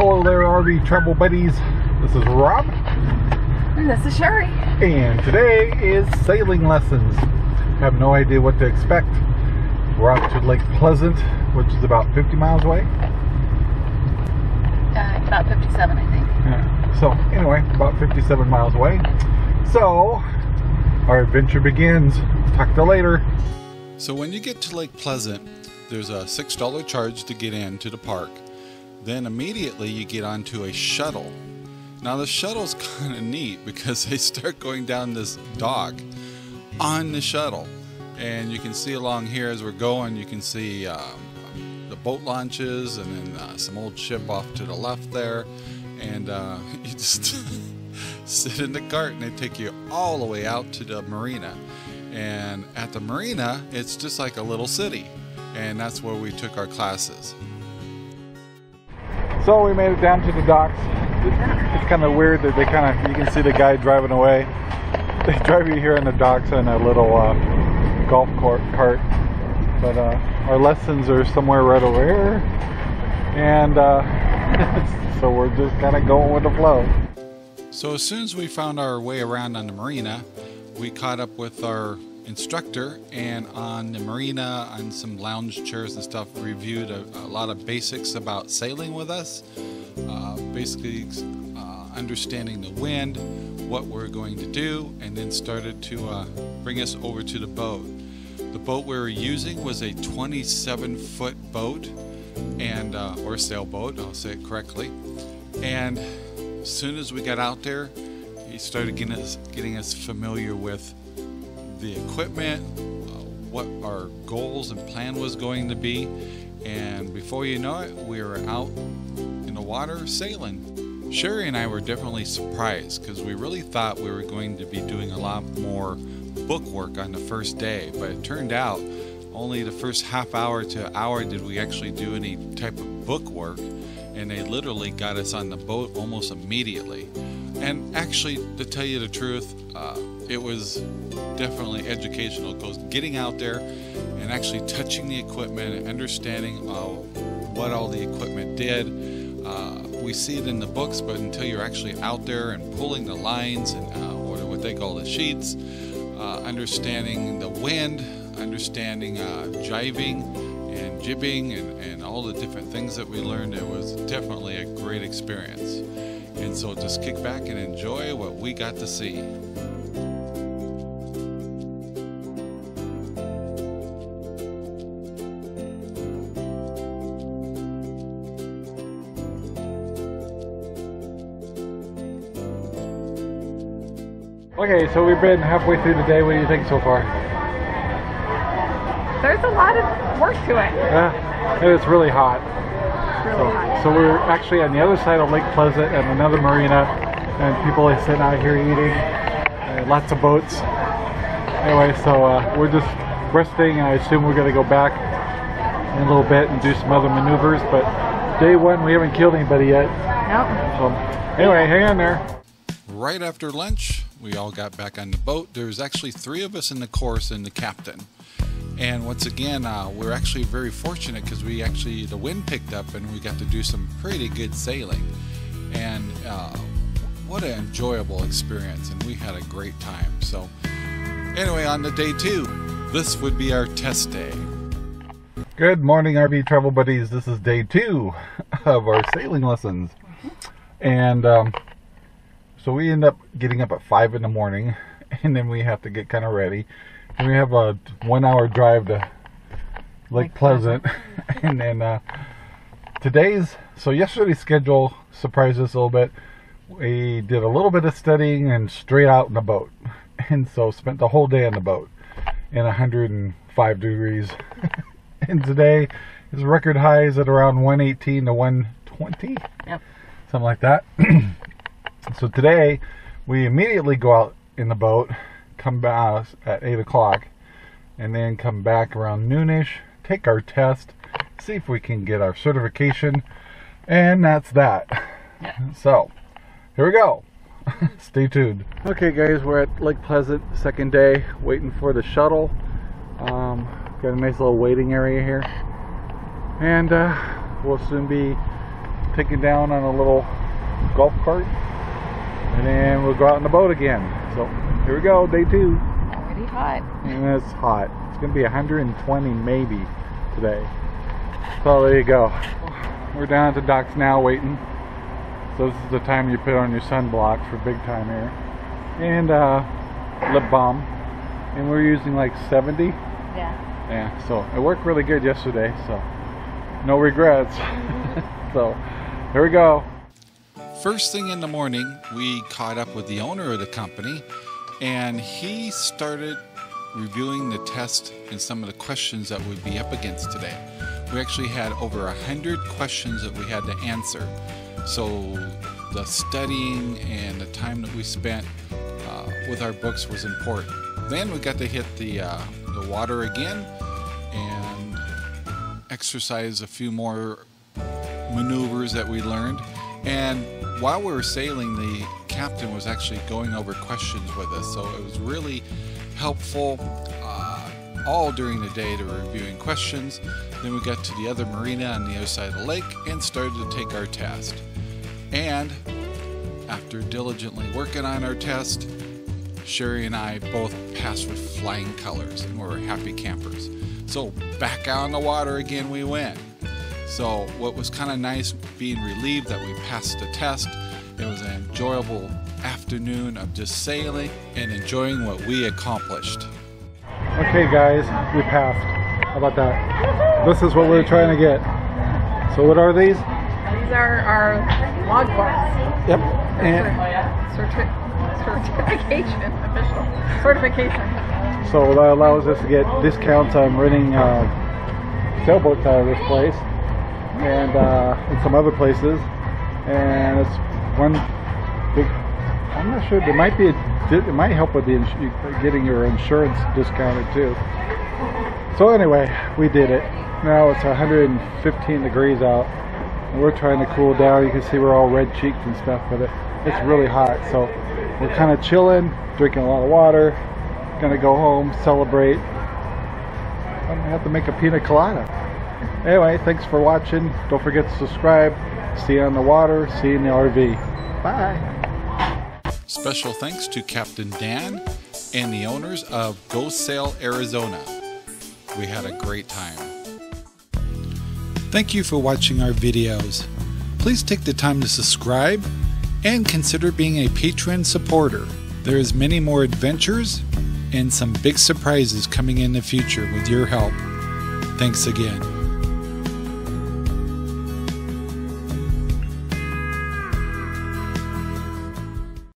Hello there, RV Travel Buddies. This is Rob. And this is Sherry. And today is sailing lessons. I have no idea what to expect. We're out to Lake Pleasant, which is about 50 miles away. About 57, I think. Yeah. So, anyway, about 57 miles away. So, our adventure begins. Talk to you later. So when you get to Lake Pleasant, there's a $6 charge to get into the park. Then immediately you get onto a shuttle. Now the shuttle's kind of neat because they start going down this dock on the shuttle. And you can see along here as we're going, you can see the boat launches and then some old ship off to the left there. And you just sit in the cart and they take you all the way out to the marina. And at the marina, it's just like a little city. And that's where we took our classes. So we made it down to the docks. It's kind of weird that they you can see the guy driving away. They drive you here in the docks in a little golf cart. But our lessons are somewhere right over here. And so we're just kind of going with the flow. So as soon as we found our way around on the marina, we caught up with our instructor, and on the marina, on some lounge chairs and stuff, reviewed a lot of basics about sailing with us, basically understanding the wind, what we're going to do, and then started to bring us over to the boat. The boat we were using was a 27-foot boat, and or sailboat, I'll say it correctly. And as soon as we got out there, he started getting us familiar with the equipment, what our goals and plan was going to be, and before you know it, we were out in the water sailing. Sherry and I were definitely surprised because we really thought we were going to be doing a lot more book work on the first day, but it turned out only the first half hour to hour did we actually do any type of book work, and they literally got us on the boat almost immediately. And actually, to tell you the truth, it was definitely educational, because getting out there and actually touching the equipment and understanding what all the equipment did. We see it in the books, but until you're actually out there and pulling the lines and or what they call the sheets, understanding the wind, understanding jiving and jibbing and all the different things that we learned, it was definitely a great experience. And so just kick back and enjoy what we got to see. Okay, so we've been halfway through the day. What do you think so far? There's a lot of work to it. Yeah, and it's really hot. So we're actually on the other side of Lake Pleasant and another marina, and people are sitting out here eating, and lots of boats. Anyway, so we're just resting, and I assume we're going to go back in a little bit and do some other maneuvers, but day one, we haven't killed anybody yet. Nope. So anyway, hang on there. Right after lunch, we all got back on the boat. There's actually three of us in the course and the captain. And once again, we're actually very fortunate because we actually, the wind picked up and we got to do some pretty good sailing. And what an enjoyable experience, and we had a great time. So anyway, on to day two, this would be our test day. Good morning, RV Travel Buddies. This is day two of our sailing lessons. And so we end up getting up at 5 in the morning, and then we have to get kind of ready. We have a 1 hour drive to Lake Pleasant, and then yesterday's schedule surprised us a little bit. We did a little bit of studying and straight out in the boat, and so spent the whole day on the boat in 105 degrees. And today is record highs at around 118 to 120, yep, something like that. So today we immediately go out in the boat, come back at 8 o'clock, and then come back around noonish, take our test, see if we can get our certification, and that's that. Yeah. So here we go. Stay tuned. Okay guys, we're at Lake Pleasant, second day, waiting for the shuttle. Got a nice little waiting area here, and we'll soon be take you down on a little golf cart, and then we'll go out in the boat again. So here we go, day 2. Already hot. And it's hot. It's going to be 120 maybe today. So there you go. We're down at the docks now waiting. So this is the time you put on your sunblock for big time here. And lip balm. And we're using like 70. Yeah. Yeah, so it worked really good yesterday, so no regrets. So here we go. First thing in the morning, we caught up with the owner of the company, and he started reviewing the test and some of the questions that we'd be up against today. We actually had over 100 questions that we had to answer. So the studying and the time that we spent with our books was important. Then we got to hit the water again and exercise a few more maneuvers that we learned. And while we were sailing, the captain was actually going over questions with us, so it was really helpful all during the day to reviewing questions. Then we got to the other marina on the other side of the lake and started to take our test. And after diligently working on our test, Sherry and I both passed with flying colors, and we were happy campers. So back out on the water again we went. So what was kind of nice, being relieved that we passed the test. It was an enjoyable afternoon of just sailing and enjoying what we accomplished. Okay guys, we passed. How about that? This is what we're trying to get. So what are these? These are our log books. Yep. And certification, official certification. So that allows us to get discounts on renting sailboats out of this place. And in some other places, and it's one big, I'm not sure, there might be it might help with the getting your insurance discounted too. So anyway, we did it. Now it's 115 degrees out, and we're trying to cool down. You can see we're all red cheeked and stuff, but it's really hot, so we're kind of chilling, drinking a lot of water, gonna go home, celebrate. I'm gonna have to make a pina colada. Anyway, thanks for watching. Don't forget to subscribe. See you on the water. See you in the RV. Bye. Special thanks to Captain Dan and the owners of Go Sail Arizona. We had a great time. Thank you for watching our videos. Please take the time to subscribe and consider being a Patreon supporter. There is many more adventures and some big surprises coming in the future with your help. Thanks again.